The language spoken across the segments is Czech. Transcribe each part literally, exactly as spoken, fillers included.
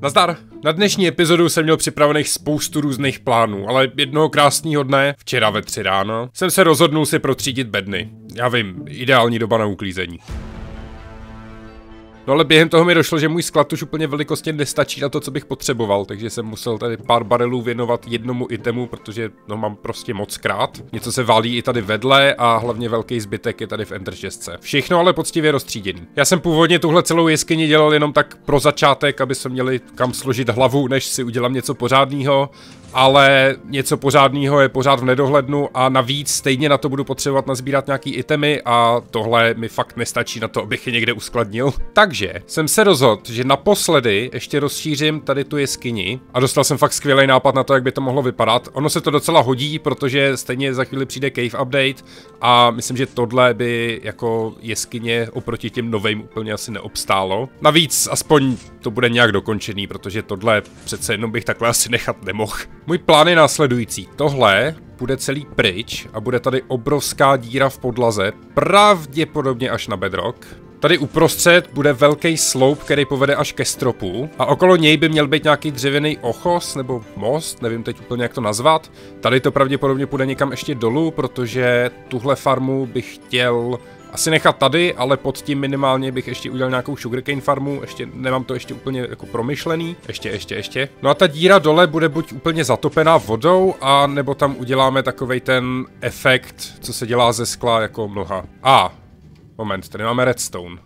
Nazdar! Na dnešní epizodu jsem měl připravených spoustu různých plánů, ale jednoho krásného dne, včera ve tři ráno, jsem se rozhodnul si protřídit bedny. Já vím, ideální doba na uklízení. No ale během toho mi došlo, že můj sklad už úplně velikostně nestačí na to, co bych potřeboval, takže jsem musel tady pár barelů věnovat jednomu itemu, protože no mám prostě moc krát. Něco se válí i tady vedle a hlavně velký zbytek je tady v Ender chestce. Všechno ale poctivě roztříděný. Já jsem původně tuhle celou jeskyni dělal jenom tak pro začátek, aby se měli kam složit hlavu, než si udělám něco pořádného, ale něco pořádného je pořád v nedohlednu a navíc stejně na to budu potřebovat nazbírat nějaký itemy a tohle mi fakt nestačí na to, abych je někde uskladnil. Takže jsem se rozhodl, že naposledy ještě rozšířím tady tu jeskyni a dostal jsem fakt skvělý nápad na to, jak by to mohlo vypadat. Ono se to docela hodí, protože stejně za chvíli přijde cave update a myslím, že tohle by jako jeskyně oproti těm novým úplně asi neobstálo. Navíc aspoň to bude nějak dokončený, protože tohle přece jenom bych takhle asi nechat nemohl. Můj plán je následující. Tohle bude celý pryč a bude tady obrovská díra v podlaze, pravděpodobně až na bedrock. Tady uprostřed bude velký sloup, který povede až ke stropu a okolo něj by měl být nějaký dřevěný ochos nebo most, nevím teď úplně jak to nazvat. Tady to pravděpodobně půjde někam ještě dolů, protože tuhle farmu bych chtěl asi nechat tady, ale pod tím minimálně bych ještě udělal nějakou sugarcane farmu, ještě nemám to ještě úplně jako promyšlený, ještě, ještě, ještě. No a ta díra dole bude buď úplně zatopená vodou, a nebo tam uděláme takovej ten efekt, co se dělá ze skla jako mlha. A moment, tady máme redstone.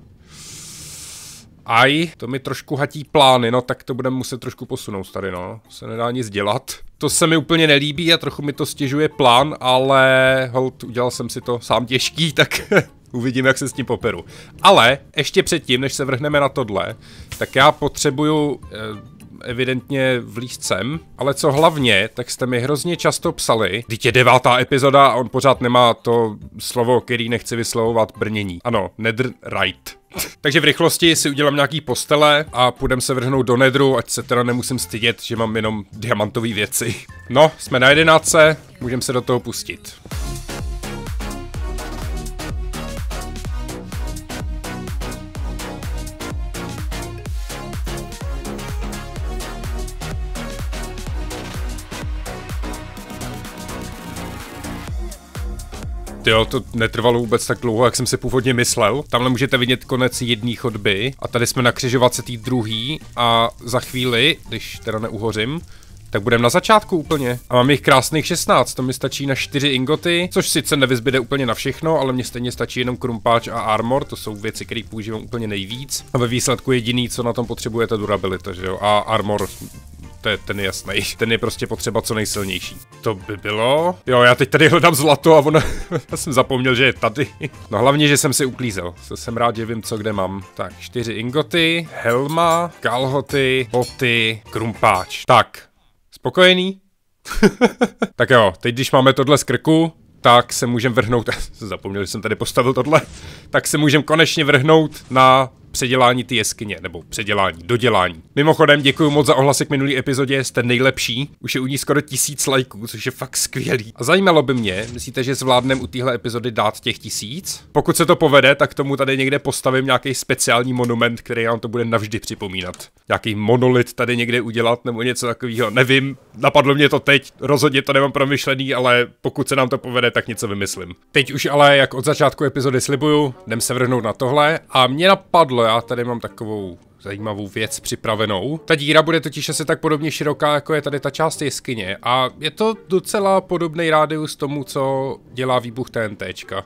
Aj, to mi trošku hatí plány, no tak to budeme muset trošku posunout tady, no. Se nedá nic dělat. To se mi úplně nelíbí a trochu mi to stěžuje plán, ale hold, udělal jsem si to sám těžký, tak uvidím, jak se s tím poperu. Ale ještě předtím, než se vrhneme na tohle, tak já potřebuju Eh, evidentně vlízt sem, ale co hlavně, tak jste mi hrozně často psali, vždyť je devátá epizoda a on pořád nemá to slovo, který nechci vyslovovat, brnění. Ano, Netherite. Takže v rychlosti si udělám nějaký postele a půjdem se vrhnout do nedru, ať se teda nemusím stydět, že mám jenom diamantové věci. No, jsme na jedenáctce, můžeme se do toho pustit. Jo, to netrvalo vůbec tak dlouho, jak jsem si původně myslel. Tamhle můžete vidět konec jedné chodby a tady jsme na křižovatce té druhý a za chvíli, když teda neuhořím, tak budeme na začátku úplně. A mám jich krásných šestnáct, to mi stačí na čtyři ingoty, což sice nevyzbyde úplně na všechno, ale mně stejně stačí jenom krumpáč a armor, to jsou věci, které používám úplně nejvíc. A ve výsledku jediný, co na tom potřebujete, durabilita, že jo, a armor. Ten je jasný. Ten je prostě potřeba co nejsilnější. To by bylo. Jo, já teď tady hledám zlato a ona já jsem zapomněl, že je tady. No hlavně, že jsem si uklízel. Jsem rád, že vím, co kde mám. Tak, čtyři ingoty, helma, kalhoty, boty, krumpáč. Tak, spokojený? Tak jo, teď když máme tohle z krku, tak se můžeme vrhnout. Zapomněl, že jsem tady postavil tohle. Tak se můžeme konečně vrhnout na předělání ty jeskyně, nebo předělání, dodělání. Mimochodem, děkuji moc za ohlasek minulý epizodě, jste nejlepší. Už je u ní skoro tisíc lajků, což je fakt skvělý. A zajímalo by mě, myslíte, že zvládnem u téhle epizody dát těch tisíc? Pokud se to povede, tak tomu tady někde postavím nějaký speciální monument, který vám to bude navždy připomínat. Nějaký monolit tady někde udělat, nebo něco takového, nevím. Napadlo mě to teď, rozhodně to nemám promyšlený, ale pokud se nám to povede, tak něco vymyslím. Teď už ale, jak od začátku epizody slibuju, jdem se vrhnout na tohle a mě napadlo, já tady mám takovou zajímavou věc připravenou. Ta díra bude totiž asi tak podobně široká, jako je tady ta část jeskyně a je to docela podobný rádius tomu, co dělá výbuch TNTčka.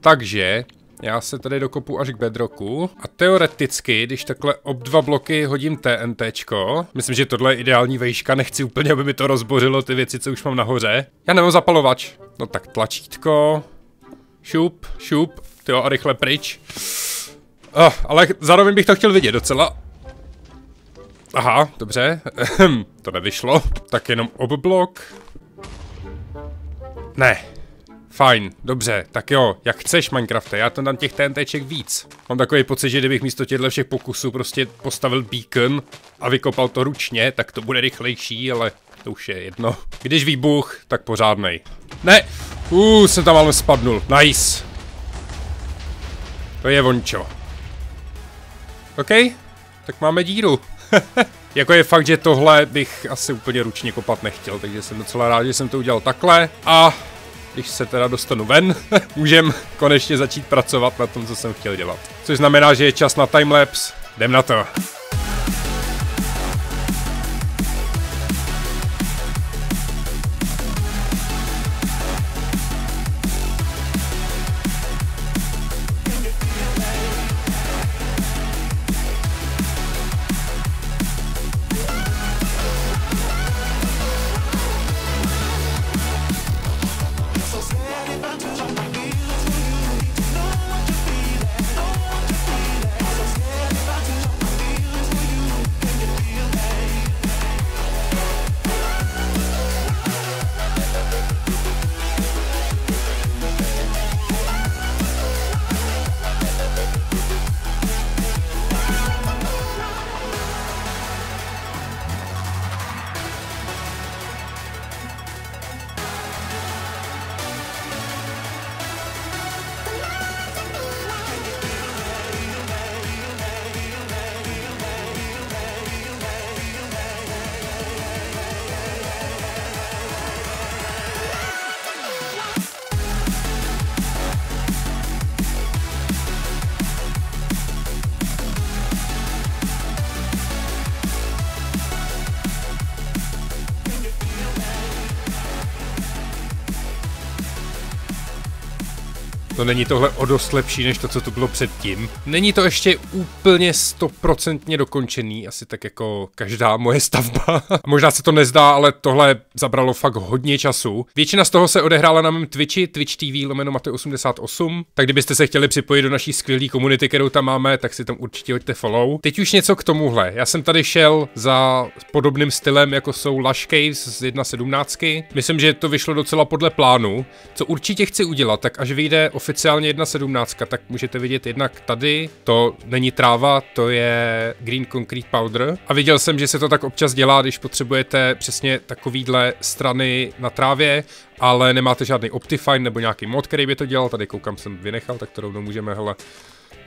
Takže já se tady dokopu až k bedrocku a teoreticky, když takhle ob dva bloky hodím TNTčko, myslím, že tohle je ideální vejška, nechci úplně, aby mi to rozbořilo ty věci, co už mám nahoře. Já nemám zapalovač. No tak tlačítko, šup, šup, tyjo a rychle pryč. Oh, ale zároveň bych to chtěl vidět docela. Aha, dobře. To nevyšlo. Tak jenom obblok. Ne. Fajn, dobře. Tak jo, jak chceš, Minecrafte, já tam dám těch TNTček víc. Mám takový pocit, že kdybych místo těchto všech pokusů prostě postavil beacon a vykopal to ručně, tak to bude rychlejší, ale to už je jedno. Když výbuch, tak pořádnej. Ne! Uuu, jsem tam ale spadnul. Nice. To je vončo. OK, tak máme díru. Jako je fakt, že tohle bych asi úplně ručně kopat nechtěl, takže jsem docela rád, že jsem to udělal takhle. A když se teda dostanu ven, můžem konečně začít pracovat na tom, co jsem chtěl dělat. Což znamená, že je čas na timelapse. Jdem na to. No, není tohle o dost lepší než to, co tu bylo předtím. Není to ještě úplně stoprocentně dokončený, asi tak jako každá moje stavba. Možná se to nezdá, ale tohle zabralo fakt hodně času. Většina z toho se odehrála na mém Twitchi, Twitch T V lomeno Maty osmdesát osm. Tak kdybyste se chtěli připojit do naší skvělé komunity, kterou tam máme, tak si tam určitě hoďte follow. Teď už něco k tomuhle. Já jsem tady šel za podobným stylem, jako jsou Lush Caves z jedna sedmnáct. Myslím, že to vyšlo docela podle plánu. Co určitě chci udělat, tak až vyjde oficiálně jedna sedmnáct, tak můžete vidět jednak tady, to není tráva, to je Green Concrete Powder. A viděl jsem, že se to tak občas dělá, když potřebujete přesně takovýhle strany na trávě, ale nemáte žádný Optifine nebo nějaký mod, který by to dělal. Tady koukám, jsem vynechal, tak to rovnou můžeme hele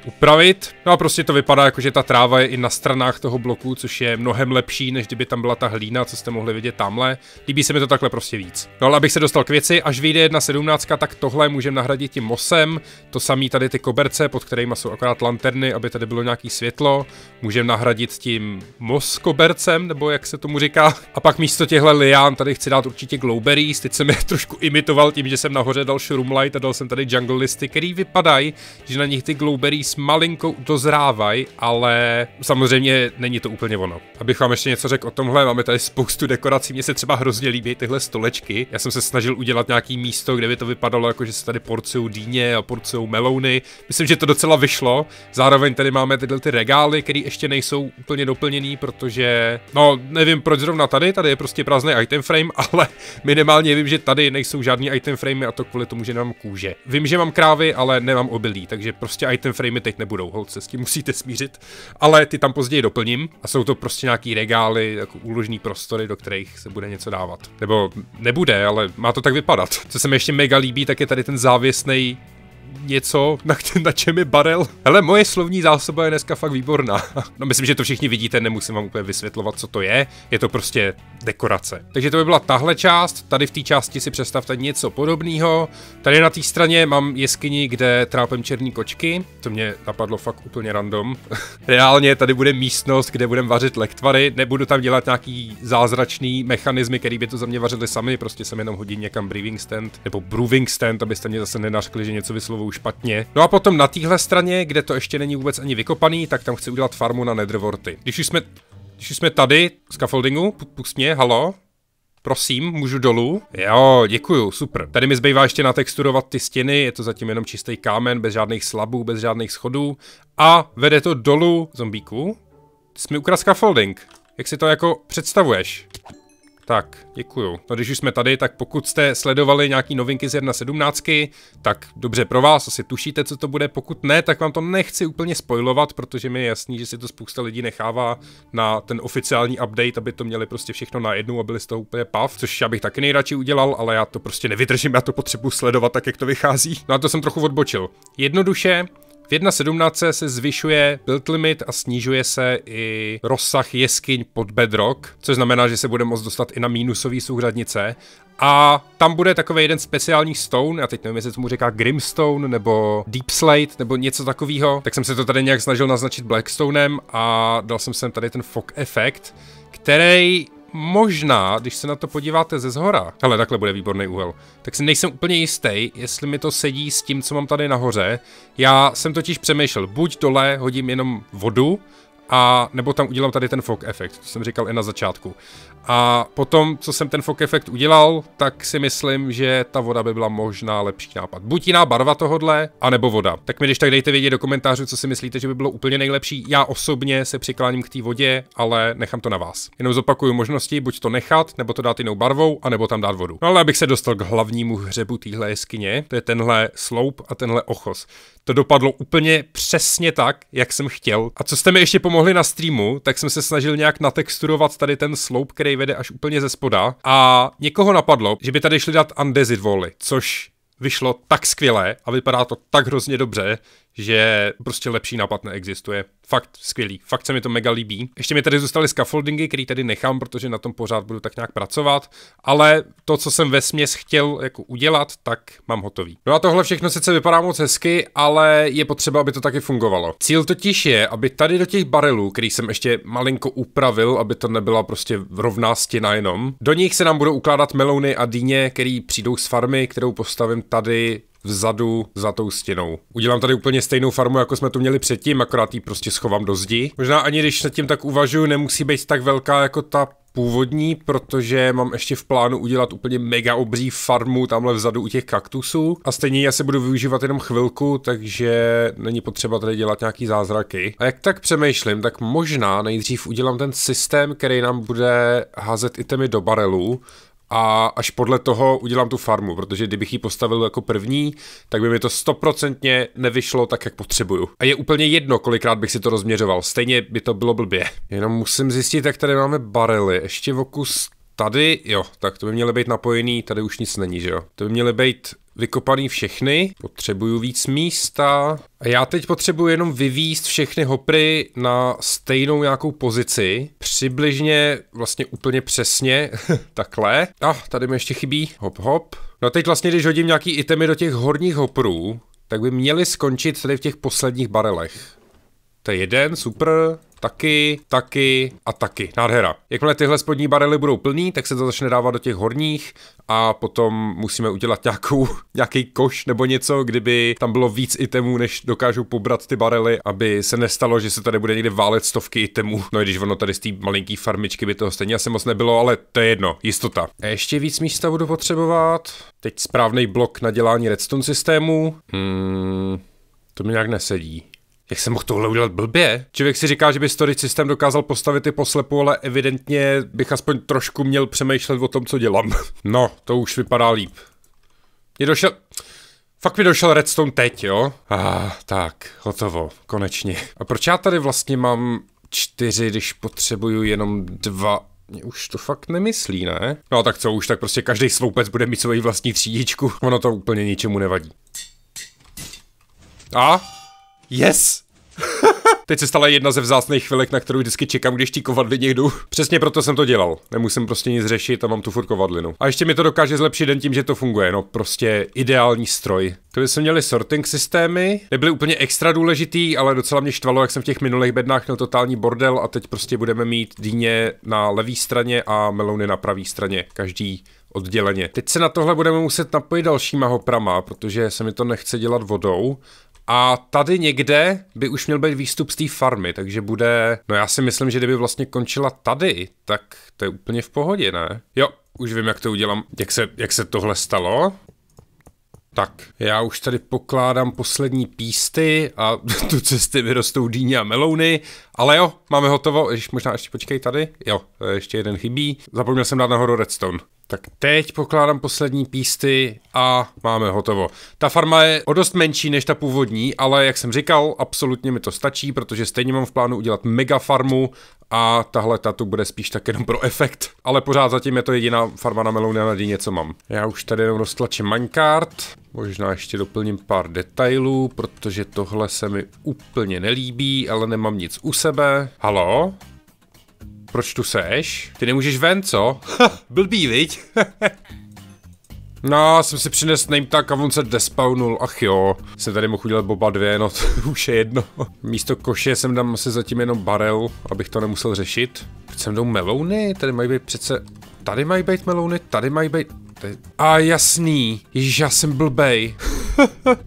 upravit. No a prostě to vypadá jako, že ta tráva je i na stranách toho bloku, což je mnohem lepší, než kdyby tam byla ta hlína, co jste mohli vidět tamhle. Líbí se mi to takhle prostě víc. No ale abych se dostal k věci, až vyjde jedna sedmnáct, tak tohle můžeme nahradit tím mosem. To samé tady ty koberce, pod kterými jsou akorát lanterny, aby tady bylo nějaké světlo. Můžeme nahradit tím mos kobercem, nebo jak se tomu říká. A pak místo těchto lián tady chci dát určitě Glowberries. Teď jsem je trošku imitoval tím, že jsem nahoře dal Shroomlight a dal jsem tady jungle listy, který vypadají, že na nich ty Glowberries malinkou dozrávají, ale samozřejmě není to úplně ono. Abych vám ještě něco řekl o tomhle, máme tady spoustu dekorací, mně se třeba hrozně líbí tyhle stolečky. Já jsem se snažil udělat nějaký místo, kde by to vypadalo jako, že se tady porcujou dýně a porcujou melouny. Myslím, že to docela vyšlo. Zároveň tady máme tyhle ty regály, které ještě nejsou úplně doplněný, protože no nevím proč zrovna tady, tady je prostě prázdný item frame, ale minimálně vím, že tady nejsou žádný item framey a to kvůli tomu, že nemám kůže. Vím, že mám krávy, ale nemám obilí, takže prostě item frame teď nebudou, holce, s tím musíte smířit, ale ty tam později doplním a jsou to prostě nějaký regály, jako úložní prostory, do kterých se bude něco dávat. Nebo nebude, ale má to tak vypadat. Co se mi ještě mega líbí, tak je tady ten závěsnej něco, na, na čem je barel. Hele, moje slovní zásoba je dneska fakt výborná. No myslím, že to všichni vidíte, nemusím vám úplně vysvětlovat, co to je. Je to prostě dekorace. Takže to by byla tahle část, tady v té části si představte něco podobného. Tady na té straně mám jeskyni, kde trápem černý kočky. To mě napadlo fakt úplně random. Reálně tady bude místnost, kde budem vařit lektvary. Nebudu tam dělat nějaký zázračný mechanismy, který by to za mě vařili sami. Prostě jsem jenom hodil někam brewing stand nebo brewing stand, abyste mě zase nenařkli, že něco vyslovuju špatně. No a potom na téhle straně, kde to ještě není vůbec ani vykopaný, tak tam chci udělat farmu na netherworty. Když už jsme, když už jsme tady, scaffoldingu, pust mě, halo? Prosím, můžu dolů? Jo, děkuju, super. Tady mi zbývá ještě natexturovat ty stěny, je to zatím jenom čistý kámen, bez žádných slabů, bez žádných schodů. A vede to dolů, zombíku. Ty jsi mi ukradl scaffolding. Jak si to jako představuješ? Tak, děkuju. No když už jsme tady, tak pokud jste sledovali nějaký novinky z jedna sedmnáct, tak dobře pro vás, asi tušíte, co to bude. Pokud ne, tak vám to nechci úplně spoilovat, protože mi je jasný, že si to spousta lidí nechává na ten oficiální update, aby to měli prostě všechno najednou a byli z toho úplně pav, což já bych taky nejradši udělal, ale já to prostě nevydržím, já to potřebuji sledovat tak, jak to vychází. No a to jsem trochu odbočil. Jednoduše, V jedna sedmnáct se zvyšuje build limit a snižuje se i rozsah jeskyň pod bedrock, což znamená, že se bude moct dostat i na mínusové souhradnice. A tam bude takový jeden speciální stone, já teď nevím, jestli tomu říká grimstone nebo deepslate nebo něco takového, tak jsem se to tady nějak snažil naznačit blackstonem a dal jsem sem tady ten fog efekt, který možná, když se na to podíváte ze zhora, hele, takhle bude výborný úhel, tak si nejsem úplně jistý, jestli mi to sedí s tím, co mám tady nahoře. Já jsem totiž přemýšlel, buď dole hodím jenom vodu, a nebo tam udělám tady ten fog efekt, to jsem říkal i na začátku. A potom, co jsem ten fog efekt udělal, tak si myslím, že ta voda by byla možná lepší nápad. Buď jiná barva tohodle, anebo voda. Tak mi když tak dejte vědět do komentářů, co si myslíte, že by bylo úplně nejlepší. Já osobně se přikláním k té vodě, ale nechám to na vás. Jenom zopakuju možnosti, buď to nechat, nebo to dát jinou barvou, anebo tam dát vodu. No ale abych se dostal k hlavnímu hřebu téhle jeskyně, to je tenhle sloup a tenhle ochoz. To dopadlo úplně přesně tak, jak jsem chtěl. A co jste mi ještě pomohli na streamu, tak jsem se snažil nějak natexturovat tady ten sloup, který vede až úplně ze spoda. A někoho napadlo, že by tady šli dát andezit voly, což vyšlo tak skvěle a vypadá to tak hrozně dobře, že prostě lepší nápad neexistuje. Fakt skvělý, fakt se mi to mega líbí. Ještě mi tady zůstaly scaffoldingy, který tady nechám, protože na tom pořád budu tak nějak pracovat, ale to, co jsem vesměs chtěl jako udělat, tak mám hotový. No a tohle všechno sice vypadá moc hezky, ale je potřeba, aby to taky fungovalo. Cíl totiž je, aby tady do těch barelů, který jsem ještě malinko upravil, aby to nebyla prostě rovná stěna jenom, do nich se nám budou ukládat melouny a dýně, který přijdou z farmy, kterou postavím tady vzadu za tou stěnou. Udělám tady úplně stejnou farmu, jako jsme tu měli předtím, akorát ji prostě schovám do zdi. Možná ani když nad tím tak uvažuju, nemusí být tak velká jako ta původní, protože mám ještě v plánu udělat úplně mega obří farmu tamhle vzadu u těch kaktusů a stejně já se budu využívat jenom chvilku, takže není potřeba tady dělat nějaký zázraky. A jak tak přemýšlím, tak možná nejdřív udělám ten systém, který nám bude házet itemy do barelů, a až podle toho udělám tu farmu, protože kdybych ji postavil jako první, tak by mi to stoprocentně nevyšlo tak, jak potřebuju. A je úplně jedno, kolikrát bych si to rozměřoval, stejně by to bylo blbě. Jenom musím zjistit, jak tady máme barely, ještě v okus tady, jo, tak to by měly být napojený, tady už nic není, že jo. To by měly být vykopaný všechny, potřebuju víc místa. A já teď potřebuju jenom vyvízt všechny hopry na stejnou nějakou pozici, přibližně vlastně úplně přesně, takhle. A tady mi ještě chybí, hop hop. No a teď vlastně, když hodím nějaký itemy do těch horních hoprů, tak by měly skončit tady v těch posledních barelech. To je jeden, super. Taky, taky a taky. Nádhera. Jakmile tyhle spodní barely budou plný, tak se to začne dávat do těch horních a potom musíme udělat nějakou, nějaký koš nebo něco, kdyby tam bylo víc itemů, než dokážou pobrat ty barely, aby se nestalo, že se tady bude někde válet stovky itemů. No i když ono tady z té malinký farmičky by toho stejně asi moc nebylo, ale to je jedno, jistota. A ještě víc místa budu potřebovat. Teď správný blok na dělání redstone systému. Hmm, to mi nějak nesedí. Jak jsem mohl tohle udělat blbě? Člověk si říká, že by storage systém dokázal postavit i poslepu, ale evidentně bych aspoň trošku měl přemýšlet o tom, co dělám. No, to už vypadá líp. Mě došel... Fakt mi došel redstone teď, jo? Ah, tak, hotovo, konečně. A proč já tady vlastně mám čtyři, když potřebuju jenom dva? Mě už to fakt nemyslí, ne? No tak co už, tak prostě každý sloupec bude mít svoji vlastní třídičku. Ono to úplně ničemu nevadí. A... Yes! Teď se stala jedna ze vzácných chvilek, na kterou vždycky čekám, když tí kovadlině jdu. Přesně proto jsem to dělal. Nemusím prostě nic řešit a mám tu furt kovadlinu. A ještě mi to dokáže zlepšit den tím, že to funguje. No prostě ideální stroj. Tady jsme měli sorting systémy. Nebyly úplně extra důležitý, ale docela mě štvalo, jak jsem v těch minulých bednách měl totální bordel a teď prostě budeme mít dýně na levé straně a melouny na pravé straně. Každý odděleně. Teď se na tohle budeme muset napojit dalšíma hoprama, protože se mi to nechce dělat vodou. A tady někde by už měl být výstup z té farmy, takže bude... No já si myslím, že kdyby vlastně končila tady, tak to je úplně v pohodě, ne? Jo, už vím, jak to udělám, jak se, jak se tohle stalo. Tak, já už tady pokládám poslední písty a tu cesty vyrostou dýně a melouny, ale jo, máme hotovo, ještě, možná ještě počkej tady, jo, ještě jeden chybí, zapomněl jsem dát nahoru redstone. Tak teď pokládám poslední písty a máme hotovo. Ta farma je o dost menší než ta původní, ale jak jsem říkal, absolutně mi to stačí, protože stejně mám v plánu udělat mega farmu a tahle tu bude spíš tak jenom pro efekt. Ale pořád zatím je to jediná farma na melouny a na dýně, co mám. Já už tady jenom roztlačím minecart, možná ještě doplním pár detailů, protože tohle se mi úplně nelíbí, ale nemám nic u sebe. Halo? Proč tu seš? Ty nemůžeš ven, co? Blbý, viď? No, jsem si přinesl name tak a on se despawnul, ach jo. Jsem tady mohl udělat boba dvě, no to už je jedno. Místo koše jsem dám asi zatím jenom barel, abych to nemusel řešit. Teď sem jdou melouny, tady mají být přece... Tady mají být melouny, tady mají být... Tady... A jasný, ježiš, já jsem blbej.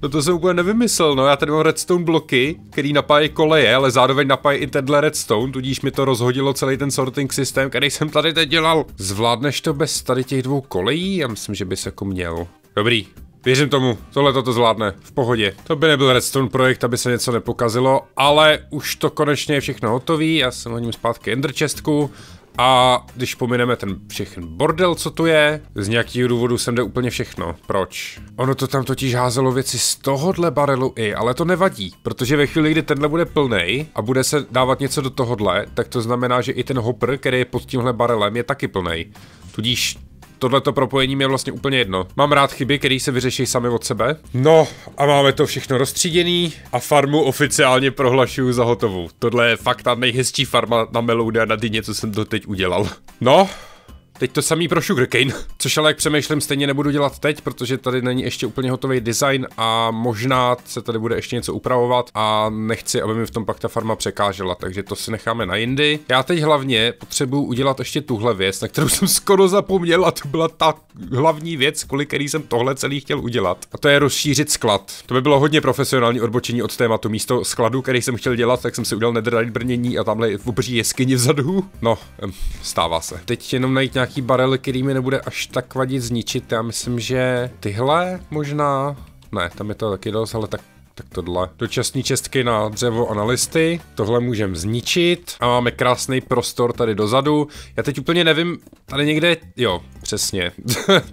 No to jsem úplně nevymyslel, no, já tady mám redstone bloky, který napájí koleje, ale zároveň napájí i tenhle redstone, tudíž mi to rozhodilo celý ten sorting systém, který jsem tady teď dělal. Zvládneš to bez tady těch dvou kolejí? Já myslím, že bys jako měl. Dobrý, věřím tomu, tohle toto zvládne, v pohodě. To by nebyl redstone projekt, aby se něco nepokazilo, ale už to konečně je všechno hotový, já jsem hodím zpátky ender chestku. A když pomineme ten všechen bordel, co tu je, z nějakého důvodu sem jde úplně všechno. Proč? Ono to tam totiž házelo věci z tohohle barelu i, ale to nevadí, protože ve chvíli, kdy tenhle bude plnej a bude se dávat něco do tohohle, tak to znamená, že i ten hopper, který je pod tímhle barelem, je taky plnej. Tudíž tohleto propojení mi je vlastně úplně jedno. Mám rád chyby, které se vyřeší sami od sebe. No a máme to všechno rozstříděný a farmu oficiálně prohlašuju za hotovou. Tohle je fakt ta nejhezčí farma na melouny a na dýně, co jsem doteď udělal. No, teď to samý pro sugarcane, což ale jak přemýšlím, stejně nebudu dělat teď, protože tady není ještě úplně hotový design a možná se tady bude ještě něco upravovat a nechci, aby mi v tom pak ta farma překážela, takže to si necháme na jindy. Já teď hlavně potřebuju udělat ještě tuhle věc, na kterou jsem skoro zapomněl a to byla ta hlavní věc, kvůli který jsem tohle celý chtěl udělat. A to je rozšířit sklad. To by bylo hodně profesionální odbočení od tématu. Místo skladu, který jsem chtěl dělat, tak jsem si udělal netherite brnění a tamhle je v obří jeskyni vzadu. No, stává se. Teď jenom najít nějaký barely, který mi nebude až tak vadit zničit. Já myslím, že tyhle možná... Ne, tam je to taky dost, ale tak, tak tohle. Dočasné čestky na dřevo a na listy. Tohle můžeme zničit. A máme krásný prostor tady dozadu. Já teď úplně nevím, tady někde... Jo, přesně.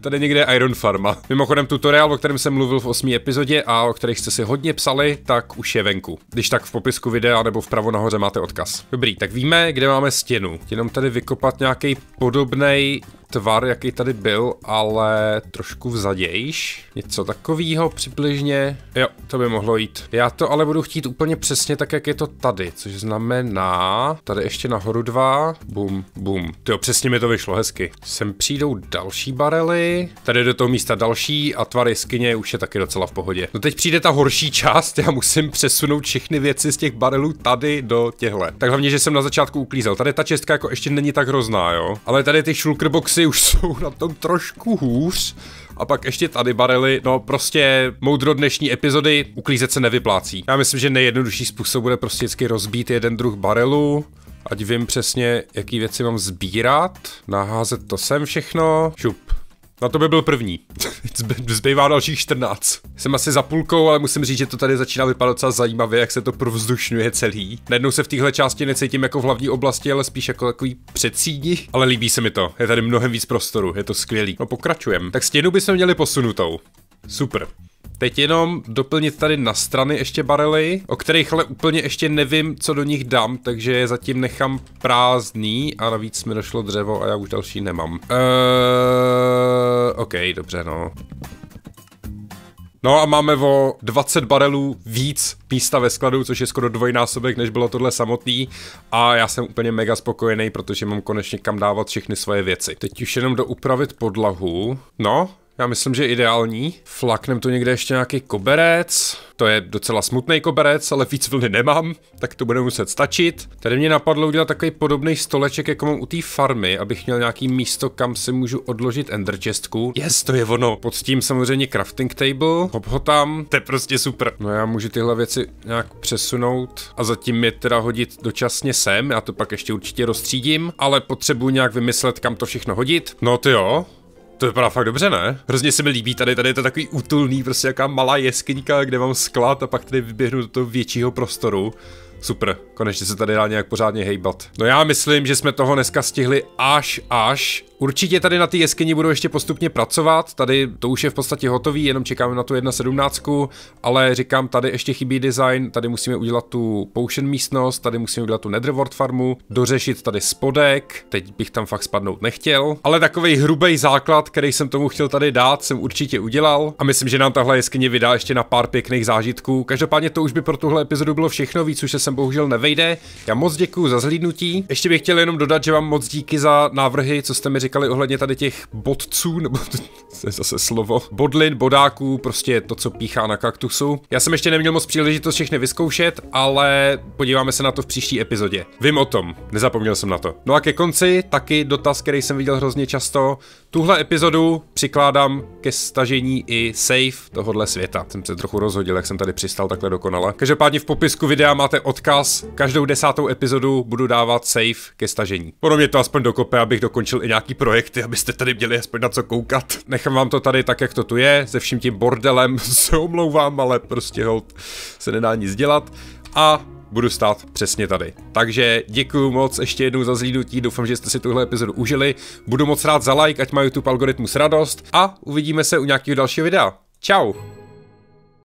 Tady někde je Iron Farma. Mimochodem tutoriál, o kterém jsem mluvil v osmé epizodě a o kterých jste si hodně psali, tak už je venku. Když tak v popisku videa nebo vpravo nahoře máte odkaz. Dobrý, tak víme, kde máme stěnu. Jenom tady vykopat nějaký podobnej tvar, jaký tady byl, ale trošku vzadějš. Něco takového přibližně. Jo, to by mohlo jít. Já to ale budu chtít úplně přesně tak, jak je to tady, což znamená... Tady ještě nahoru dva. Bum, bum. Tyjo, přesně mi to vyšlo, hezky. Sem přijdou další barely. Tady do toho místa další a tvar jeskyně už je taky docela v pohodě. No teď přijde ta horší část, já musím přesunout všechny věci z těch barelů tady do těhle. Tak hlavně, že jsem na začátku uklízel. Tady ta čestka jako ještě není tak hrozná, jo. Ale tady ty shulker boxy už jsou na tom trošku hůř. A pak ještě tady barely, no prostě moudro dnešní epizody, uklízet se nevyplácí. Já myslím, že nejjednodušší způsob bude prostě vždycky rozbít jeden druh barelu, ať vím přesně, jaký věci mám sbírat, naházet to sem všechno, šup. Na to by byl první. Zbývá dalších čtrnáct. Jsem asi za půlkou, ale musím říct, že to tady začíná vypadat docela zajímavě, jak se to provzdušňuje celý. Najednou se v téhle části necítím jako v hlavní oblasti, ale spíš jako takový předsíni. Ale líbí se mi to. Je tady mnohem víc prostoru, je to skvělý. No pokračujeme. Tak stěnu bychom měli posunutou. Super. Teď jenom doplnit tady na strany ještě barely, o kterých ale úplně ještě nevím, co do nich dám, takže je zatím nechám prázdný a navíc mi došlo dřevo a já už další nemám. Eee, ok, dobře, no. No a máme o dvacet barelů víc místa ve skladu, což je skoro dvojnásobek, než bylo tohle samotný. A já jsem úplně mega spokojený, protože mám konečně kam dávat všechny svoje věci. Teď už jenom doupravit podlahu. No. Já myslím, že ideální. Flaknem tu někde ještě nějaký koberec. To je docela smutný koberec, ale víc vlny nemám, tak to bude muset stačit. Tady mě napadlo udělat takový podobný stoleček, jako mám u té farmy, abych měl nějaký místo, kam si můžu odložit ender chestku. Yes, to je ono. Pod tím samozřejmě crafting table. Hop ho tam, to je prostě super. No já můžu tyhle věci nějak přesunout a zatím je teda hodit dočasně sem, já to pak ještě určitě rozstřídím, ale potřebuji nějak vymyslet, kam to všechno hodit. No ty jo. To vypadá fakt dobře, ne? Hrozně se mi líbí tady, tady je to takový útulný, prostě jaká malá jeskyníka, kde mám sklad a pak tady vyběhnu do toho většího prostoru. Super, konečně se tady dá nějak pořádně hejbat. No já myslím, že jsme toho dneska stihli až až. Určitě tady na té jeskyni budu ještě postupně pracovat, tady to už je v podstatě hotový, jenom čekáme na tu jedna sedmnáct, ale říkám, tady ještě chybí design, tady musíme udělat tu potion místnost, tady musíme udělat tu netherworld farmu, dořešit tady spodek, teď bych tam fakt spadnout nechtěl, ale takovej hrubý základ, který jsem tomu chtěl tady dát, jsem určitě udělal a myslím, že nám tahle jeskyně vydá ještě na pár pěkných zážitků. Každopádně to už by pro tuhle epizodu bylo všechno, víc už se sem bohužel nevejde. Já moc děkuju za zhlídnutí, ještě bych chtěl jenom dodat, že vám moc díky za návrhy, co jste mi říkali. Říkali ohledně tady těch bodců, nebo to je zase slovo, bodlin, bodáků, prostě to, co píchá na kaktusu. Já jsem ještě neměl moc příležitost všechny vyzkoušet, ale podíváme se na to v příští epizodě. Vím o tom, nezapomněl jsem na to. No a ke konci taky dotaz, který jsem viděl hrozně často. Tuhle epizodu přikládám ke stažení i save tohohle světa. Jsem se trochu rozhodil, jak jsem tady přistal takhle dokonale. Každopádně v popisku videa máte odkaz. Každou desátou epizodu budu dávat save ke stažení. Podobně to aspoň dokope, abych dokončil i nějaký projekty, abyste tady měli aspoň na co koukat. Nechám vám to tady tak, jak to tu je, se vším tím bordelem, se omlouvám, ale prostě hold, se nedá nic dělat. A budu stát přesně tady. Takže děkuju moc ještě jednou za zhlídnutí, doufám, že jste si tuhle epizodu užili. Budu moc rád za like, ať má YouTube algoritmus radost a uvidíme se u nějakého dalšího videa. Čau!